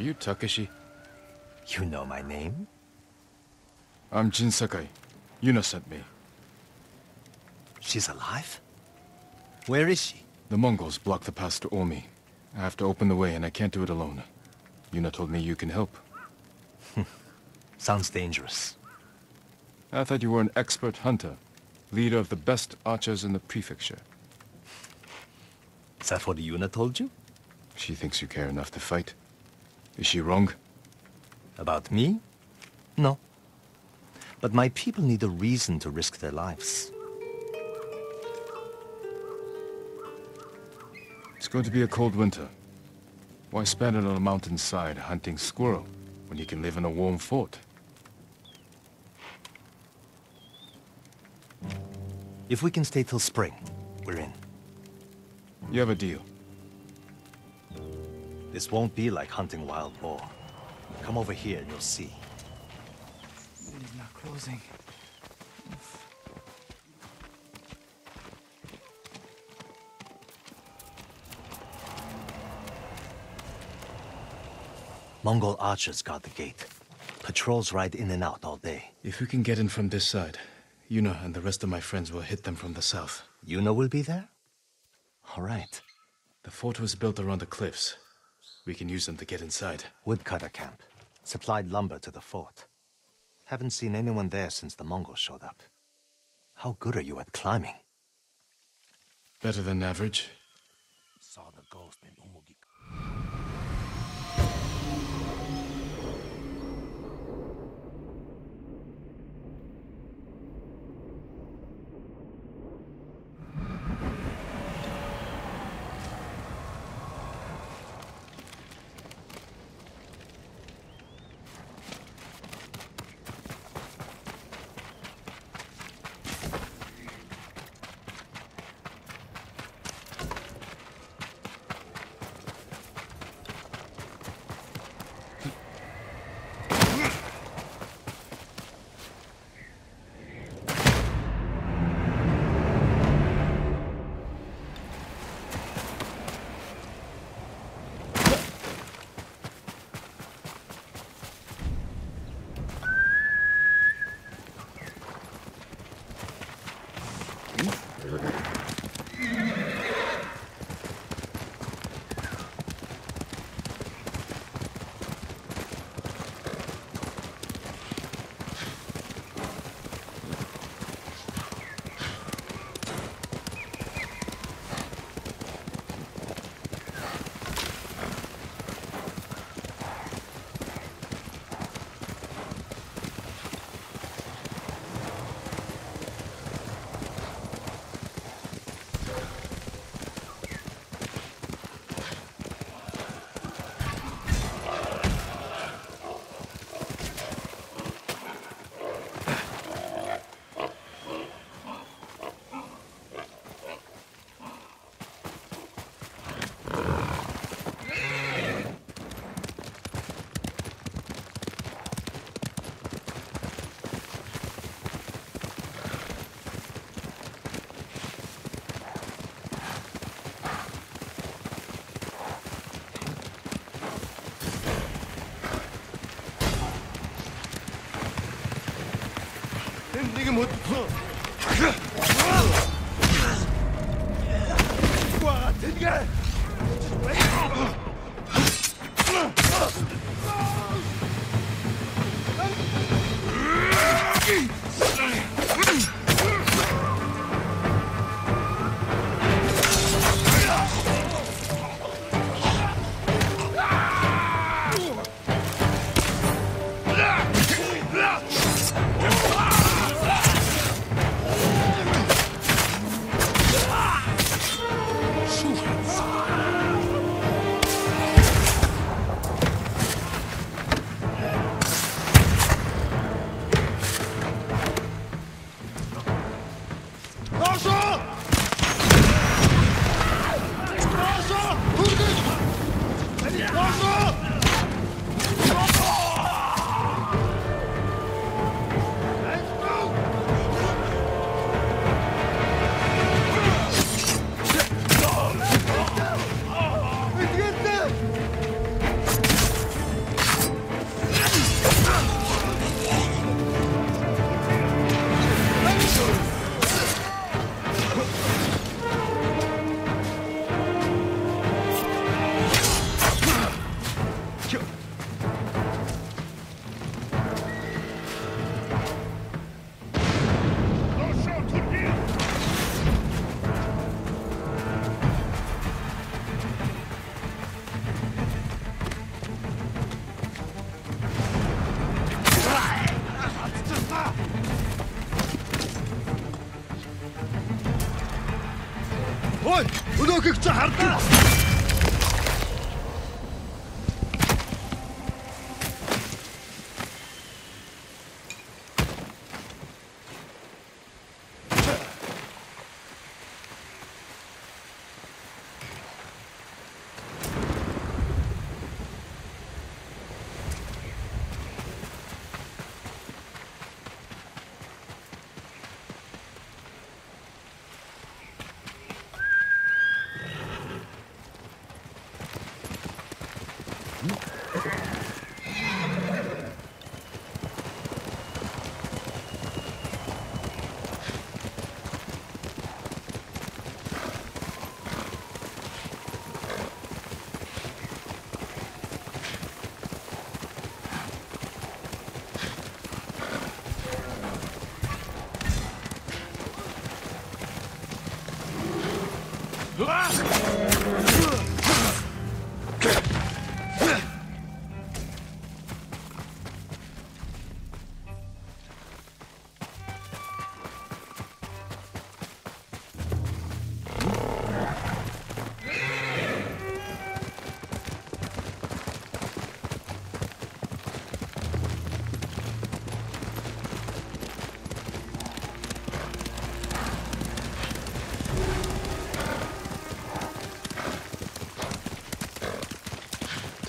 Are you Takeshi? You know my name? I'm Jin Sakai. Yuna sent me. She's alive? Where is she? The Mongols blocked the pass to Omi. I have to open the way and I can't do it alone. Yuna told me you can help. Sounds dangerous. I thought you were an expert hunter, leader of the best archers in the prefecture. Is that what Yuna told you? She thinks you care enough to fight. Is she wrong? About me? No. But my people need a reason to risk their lives. It's going to be a cold winter. Why spend it on a mountainside hunting squirrel when you can live in a warm fort? If we can stay till spring, we're in. You have a deal. This won't be like hunting wild boar. Come over here and you'll see. It's not closing. Mongol archers guard the gate. Patrols ride in and out all day. If we can get in from this side, Yuna and the rest of my friends will hit them from the south. Yuna will be there? All right. The fort was built around the cliffs. We can use them to get inside. Woodcutter camp. Supplied lumber to the fort. Haven't seen anyone there since the Mongols showed up. How good are you at climbing? Better than average. Saw the ghost in Umugi.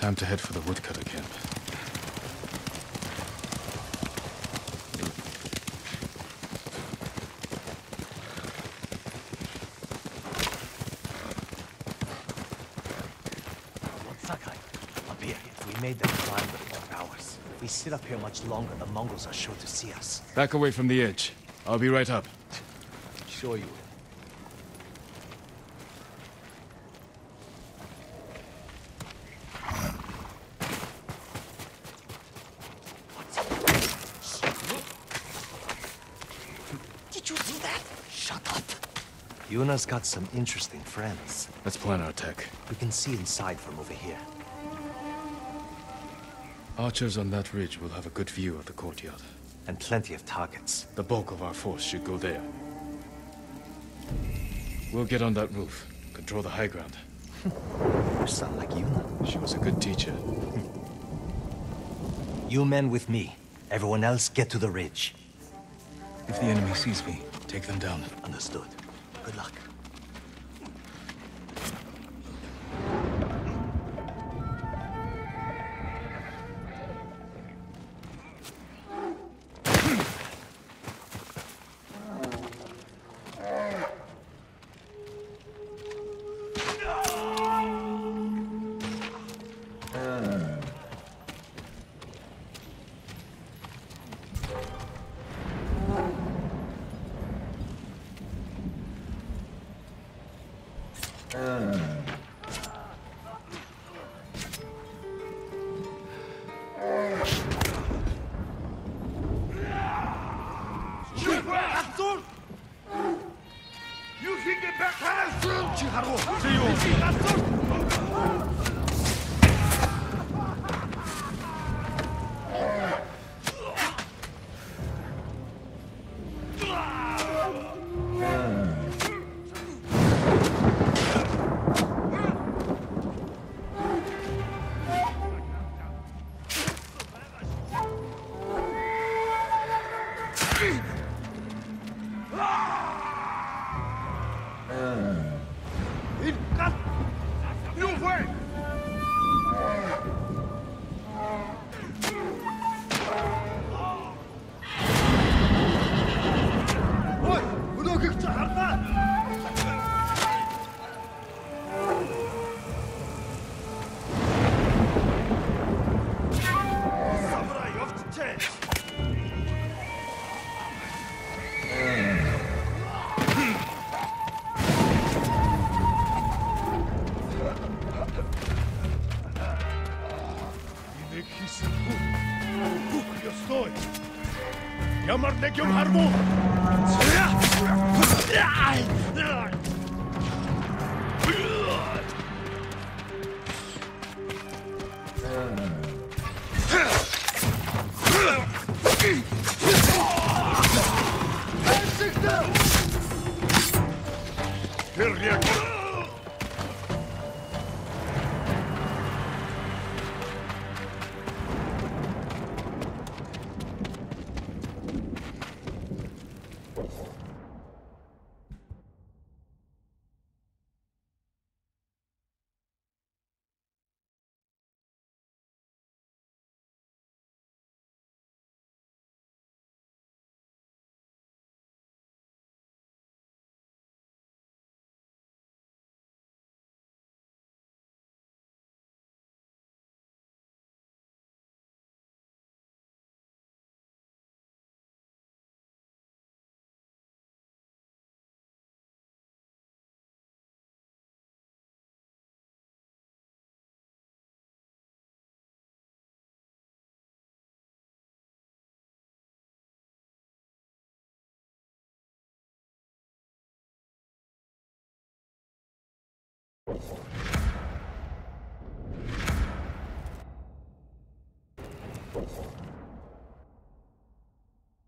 Time to head for the woodcutter camp. Sakai, up here. We made them climb for 4 hours. If we sit up here much longer, the Mongols are sure to see us. Back away from the edge. I'll be right up. Sure you will. Yuna's got some interesting friends. Let's plan our attack. We can see inside from over here. Archers on that ridge will have a good view of the courtyard. And plenty of targets. The bulk of our force should go there. We'll get on that roof. Control the high ground. You sound like Yuna. She was a good teacher. You men with me. Everyone else get to the ridge. If the enemy sees me, take them down. Understood. Good luck. Come on,